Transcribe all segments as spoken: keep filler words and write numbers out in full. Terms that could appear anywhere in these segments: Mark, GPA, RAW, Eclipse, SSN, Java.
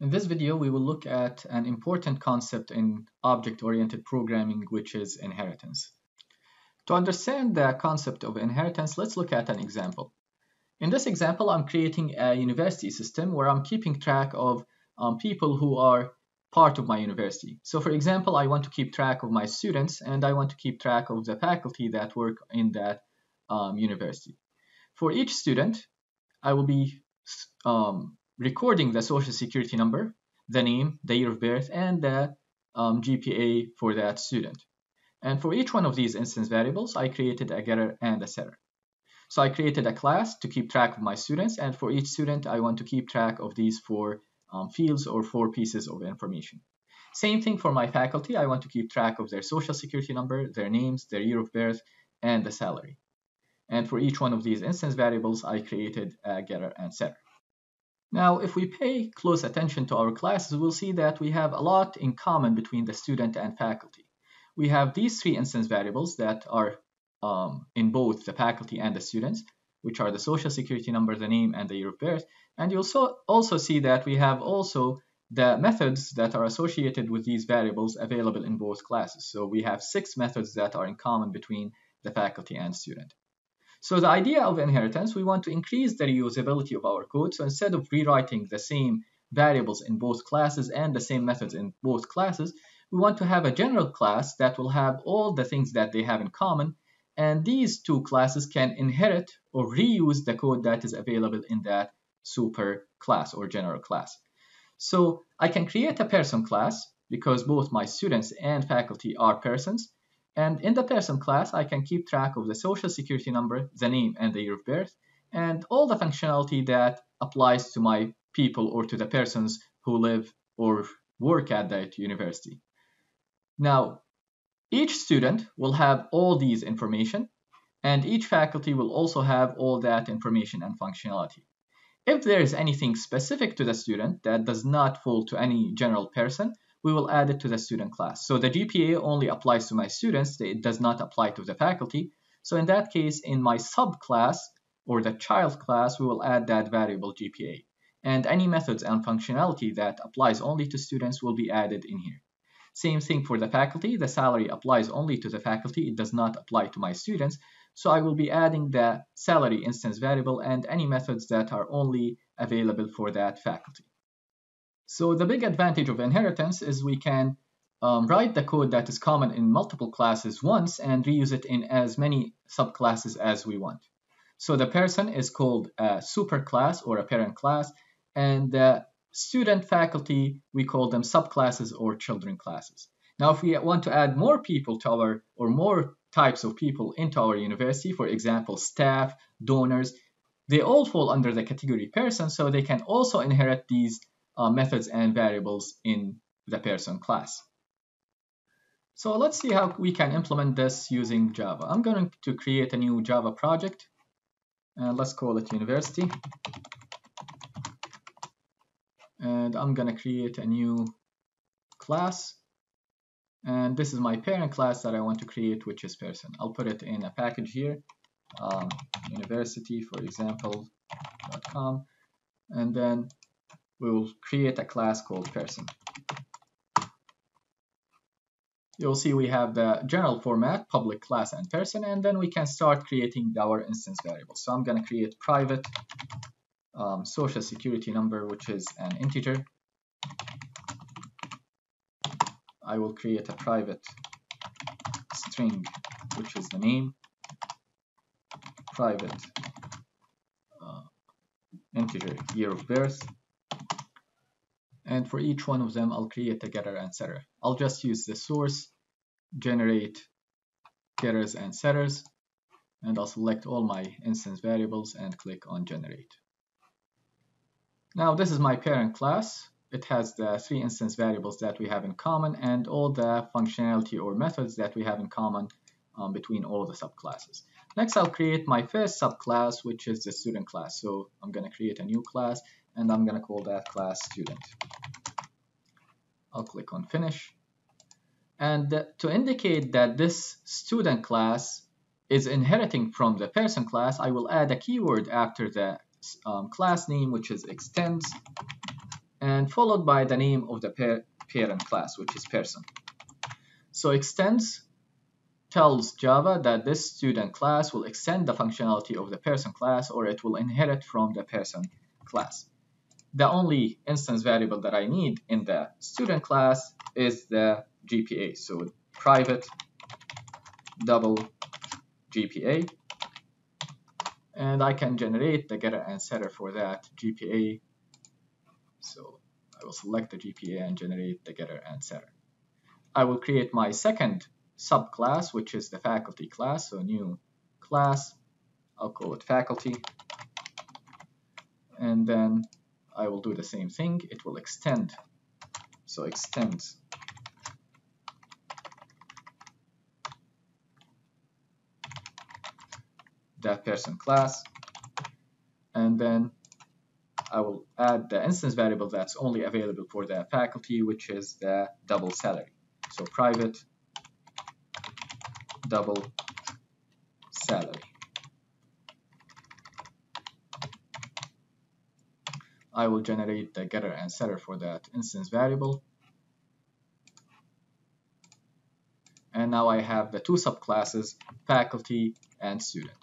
In this video, we will look at an important concept in object-oriented programming, which is inheritance. To understand the concept of inheritance, let's look at an example. In this example, I'm creating a university system where I'm keeping track of um, people who are part of my university. So for example, I want to keep track of my students, and I want to keep track of the faculty that work in that um, university. For each student, I will be um, recording the social security number, the name, the year of birth, and the um, G P A for that student. And for each one of these instance variables, I created a getter and a setter. So I created a class to keep track of my students, and for each student, I want to keep track of these four um, fields or four pieces of information. Same thing for my faculty. I want to keep track of their social security number, their names, their year of birth, and the salary. And for each one of these instance variables, I created a getter and setter. Now, if we pay close attention to our classes, we'll see that we have a lot in common between the student and faculty. We have these three instance variables that are um, in both the faculty and the students, which are the social security number, the name, and the year of birth. And you'll so, also see that we have also the methods that are associated with these variables available in both classes. So we have six methods that are in common between the faculty and student. So the idea of inheritance, we want to increase the reusability of our code. So instead of rewriting the same variables in both classes and the same methods in both classes, we want to have a general class that will have all the things that they have in common. And these two classes can inherit or reuse the code that is available in that super class or general class. So I can create a person class because both my students and faculty are persons. And in the person class, I can keep track of the social security number, the name, and the year of birth, and all the functionality that applies to my people or to the persons who live or work at that university. Now, each student will have all these information, and each faculty will also have all that information and functionality. If there is anything specific to the student that does not fall to any general person, we will add it to the student class. So the G P A only applies to my students, it does not apply to the faculty. So in that case, in my subclass or the child class, we will add that variable G P A. And any methods and functionality that applies only to students will be added in here. Same thing for the faculty, the salary applies only to the faculty, it does not apply to my students. So I will be adding the salary instance variable and any methods that are only available for that faculty. So the big advantage of inheritance is we can um, write the code that is common in multiple classes once and reuse it in as many subclasses as we want. So the person is called a superclass or a parent class, and the student faculty, we call them subclasses or children classes. Now, if we want to add more people to our, or more types of people into our university, for example, staff, donors, they all fall under the category person, so they can also inherit these Uh, methods and variables in the person class. So let's see how we can implement this using Java. I'm going to create a new Java project, and let's call it University. And I'm going to create a new class. And this is my parent class that I want to create, which is person. I'll put it in a package here, um, university, for example, .com, and then we will create a class called person. You'll see we have the general format, public class and person, and then we can start creating our instance variables. So I'm going to create private um, social security number, which is an integer. I will create a private string, which is the name, private uh, integer year of birth. And for each one of them, I'll create a getter and setter. I'll just use the source, generate getters and setters, and I'll select all my instance variables and click on generate. Now, this is my parent class. It has the three instance variables that we have in common and all the functionality or methods that we have in common um, between all the subclasses. Next, I'll create my first subclass, which is the student class. So I'm going to create a new class, and I'm going to call that class student. I'll click on finish. And to indicate that this student class is inheriting from the person class, I will add a keyword after the um, class name, which is extends and followed by the name of the par parent class, which is person. So extends tells Java that this student class will extend the functionality of the person class, or it will inherit from the person class. The only instance variable that I need in the student class is the G P A, so private double G P A, and I can generate the getter and setter for that G P A. So I will select the G P A and generate the getter and setter. I will create my second subclass, which is the faculty class, so new class, I'll call it faculty, and then I will do the same thing. It will extend, so extends that person class, and then I will add the instance variable that's only available for the faculty, which is the double salary, so private double salary. I will generate the getter and setter for that instance variable. And now I have the two subclasses, faculty and student.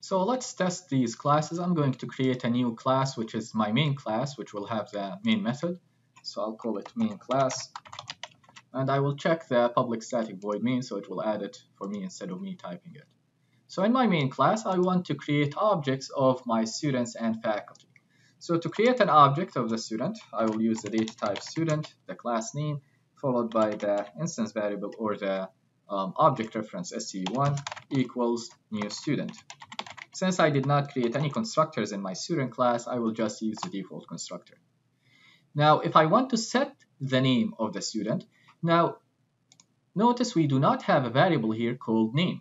So let's test these classes. I'm going to create a new class, which is my main class, which will have the main method. So I'll call it main class. And I will check the public static void main, so it will add it for me instead of me typing it. So in my main class, I want to create objects of my students and faculty. So to create an object of the student, I will use the data type student, the class name, followed by the instance variable or the um, object reference S T U one equals new student. Since I did not create any constructors in my student class, I will just use the default constructor. Now, if I want to set the name of the student, now, notice we do not have a variable here called name,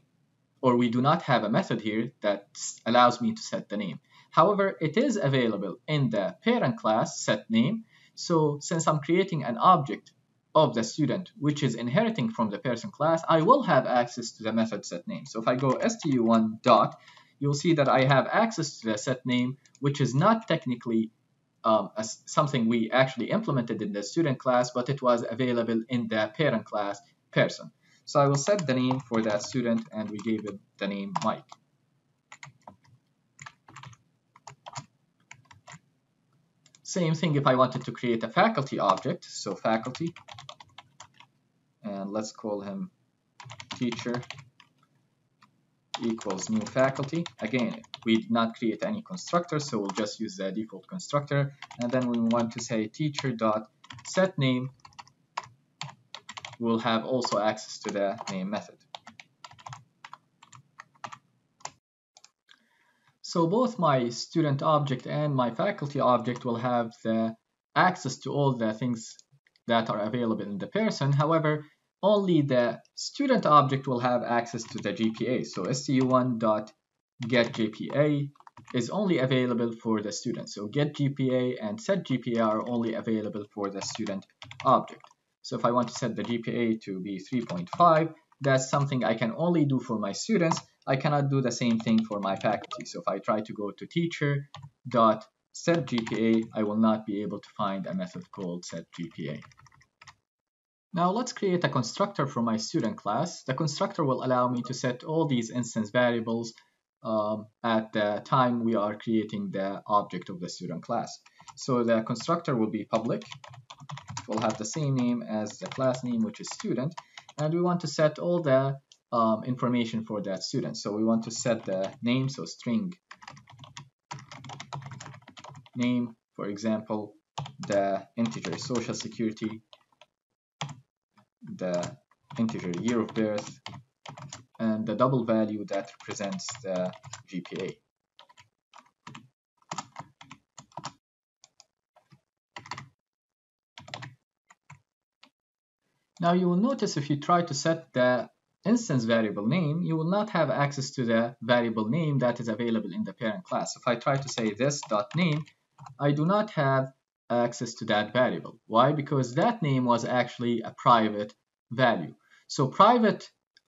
or we do not have a method here that allows me to set the name. However, it is available in the parent class setName. So since I'm creating an object of the student which is inheriting from the person class, I will have access to the method setName. So if I go S T U one dot, you'll see that I have access to the setName, which is not technically Um, as something we actually implemented in the student class, but it was available in the parent class person. So I will set the name for that student, and we gave it the name Mike. Same thing if I wanted to create a faculty object, so faculty, and let's call him teacher equals new faculty. Again, we did not create any constructor, so we'll just use the default constructor, and then we want to say teacher dot set name. We'll have also access to the name method. So both my student object and my faculty object will have the access to all the things that are available in the person. However, only the student object will have access to the G P A. So S T U one dot get G P A is only available for the student. So get G P A and set G P A are only available for the student object. So if I want to set the G P A to be three point five, that's something I can only do for my students. I cannot do the same thing for my faculty. So if I try to go to teacher dot set G P A, I will not be able to find a method called set G P A. Now let's create a constructor for my student class. The constructor will allow me to set all these instance variables um, at the time we are creating the object of the student class. So the constructor will be public. It will have the same name as the class name, which is student. And we want to set all the um, information for that student. So we want to set the name, so string name, for example, the integer social security, the integer year of birth, and the double value that represents the G P A. Now you will notice if you try to set the instance variable name, you will not have access to the variable name that is available in the parent class. If I try to say this dot name, I do not have access to that variable. Why? Because that name was actually a private value. So private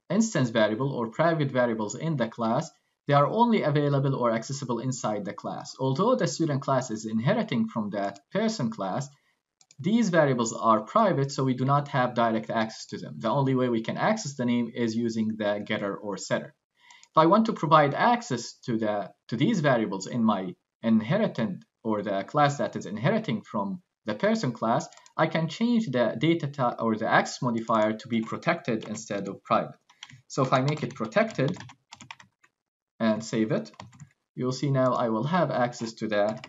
instance variable or private variables in the class, They are only available or accessible inside the class. Although the student class is inheriting from that person class, these variables are private, so we do not have direct access to them. The only way we can access the name is using the getter or setter. If I want to provide access to, the, to these variables in my inheritance or the class that is inheriting from the person class, I can change the data type or the access modifier to be protected instead of private. So if I make it protected and save it, you'll see now I will have access to that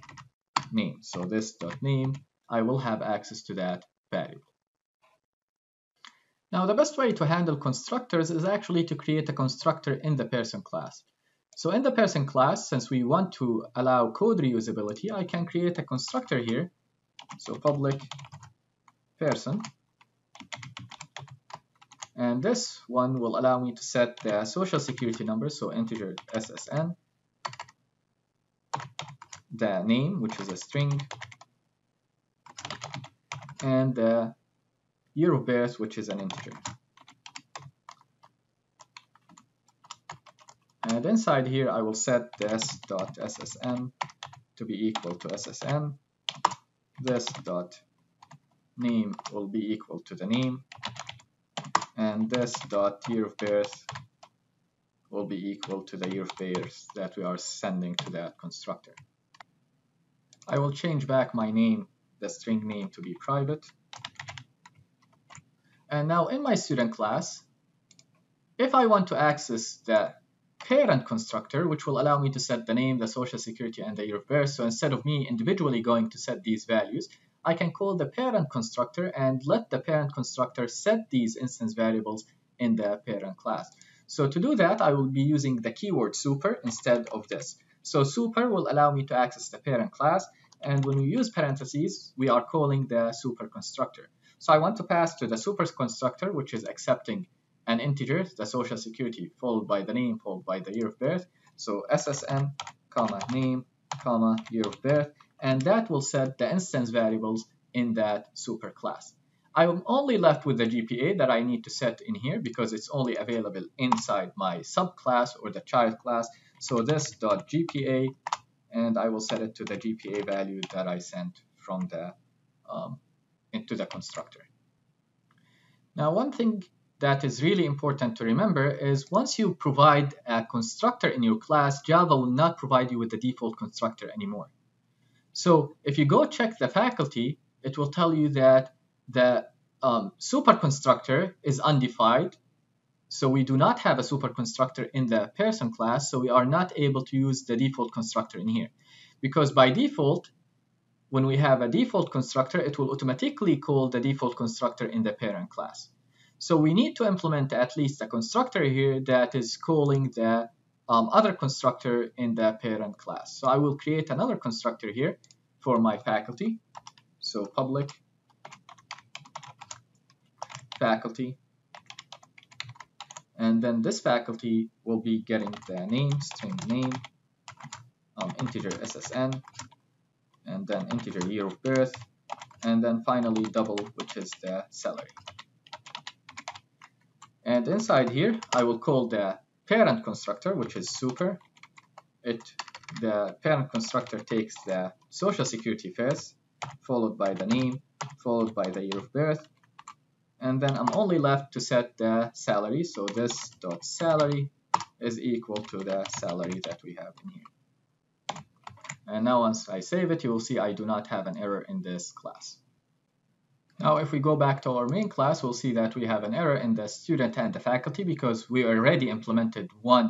name. So this.name, I will have access to that variable. Now the best way to handle constructors is actually to create a constructor in the person class. So in the person class, since we want to allow code reusability, I can create a constructor here. So public person. And this one will allow me to set the social security number, so integer S S N, the name, which is a string, and the year of birth, which is an integer. And inside here, I will set this.ssn to be equal to S S N. This.name will be equal to the name. And this dot year of birth will be equal to the year of birth that we are sending to that constructor. I will change back my name, the string name, to be private. And now in my student class, if I want to access the parent constructor, which will allow me to set the name, the social security, and the year of birth, so instead of me individually going to set these values, I can call the parent constructor and let the parent constructor set these instance variables in the parent class. So to do that, I will be using the keyword super instead of this. So super will allow me to access the parent class, and when we use parentheses, we are calling the super constructor. So I want to pass to the super constructor, which is accepting an integer, the social security, followed by the name, followed by the year of birth. So S S N, comma, name, comma, year of birth. And that will set the instance variables in that super class. I am only left with the G P A that I need to set in here because it's only available inside my subclass or the child class. So this.gpa, and I will set it to the G P A value that I sent from the um, into the constructor. Now, one thing that is really important to remember is once you provide a constructor in your class, Java will not provide you with the default constructor anymore. So if you go check the faculty, it will tell you that the um, super constructor is undefined. So we do not have a super constructor in the person class, so we are not able to use the default constructor in here. Because by default, when we have a default constructor, it will automatically call the default constructor in the parent class. So we need to implement at least a constructor here that is calling the Um, other constructor in the parent class. So I will create another constructor here for my faculty. So public faculty, and then this faculty will be getting the name, string name, um, integer S S N, and then integer year of birth, and then finally double, which is the salary. And inside here, I will call the parent constructor, which is super. It the parent constructor takes the social security first, followed by the name, followed by the year of birth, and then I'm only left to set the salary. So this dot salary is equal to the salary that we have in here. And now once I save it, you will see I do not have an error in this class. Now, if we go back to our main class, we'll see that we have an error in the student and the faculty because we already implemented one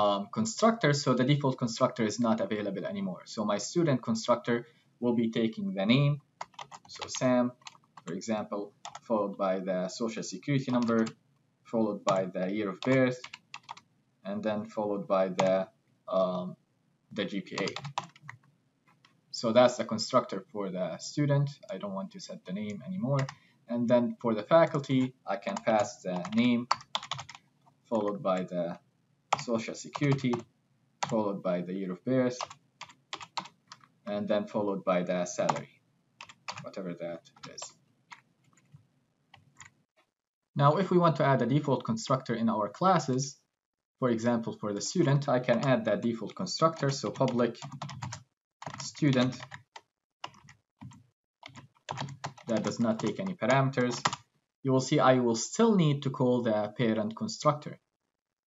um, constructor, so the default constructor is not available anymore. So my student constructor will be taking the name, so Sam, for example, followed by the social security number, followed by the year of birth, and then followed by the, um, the G P A. So that's the constructor for the student. I don't want to set the name anymore. And then for the faculty, I can pass the name, followed by the social security, followed by the year of birth, and then followed by the salary, whatever that is. Now, if we want to add a default constructor in our classes, For example, for the student, I can add that default constructor, so public student that does not take any parameters. You will see I will still need to call the parent constructor.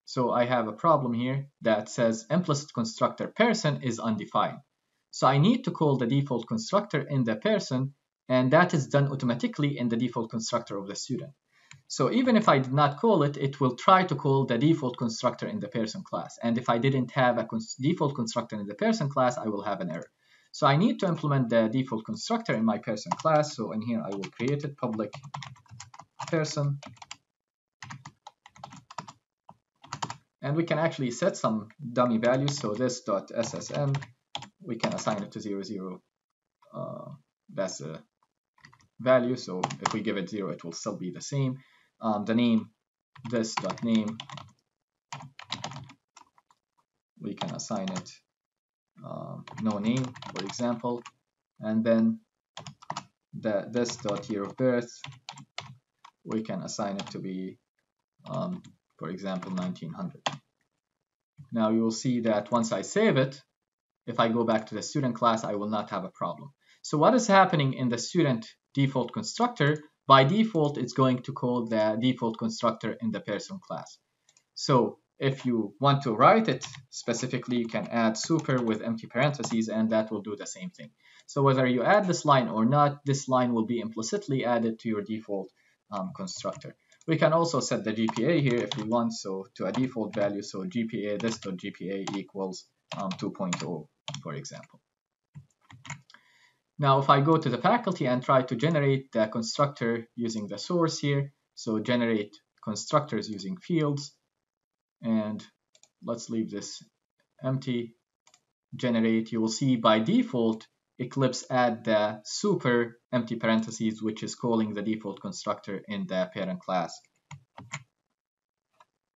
So I have a problem here that says implicit constructor person is undefined. So I need to call the default constructor in the person, and that is done automatically in the default constructor of the student. So even if I did not call it, it will try to call the default constructor in the person class. And if I didn't have a cons- default constructor in the person class, I will have an error. So I need to implement the default constructor in my person class. So in here, I will create it public person. And we can actually set some dummy values. So this.ssn, we can assign it to zero, zero. Uh, that's a value. So if we give it zero, it will still be the same. Um, the name, this.name, we can assign it um, no name, for example. And then the, this.year of birth, we can assign it to be um, for example, nineteen hundred. Now you will see that once I save it, if I go back to the student class, I will not have a problem. So what is happening in the student default constructor? By default, it's going to call the default constructor in the person class. So if you want to write it specifically, you can add super with empty parentheses, and that will do the same thing. So whether you add this line or not, this line will be implicitly added to your default um, constructor. We can also set the G P A here if we want, so to a default value, so G P A, this.gpa equals um, two point zero, for example. Now, if I go to the faculty and try to generate the constructor using the source here, so generate constructors using fields, and let's leave this empty, generate, you will see by default, Eclipse add the super empty parentheses, which is calling the default constructor in the parent class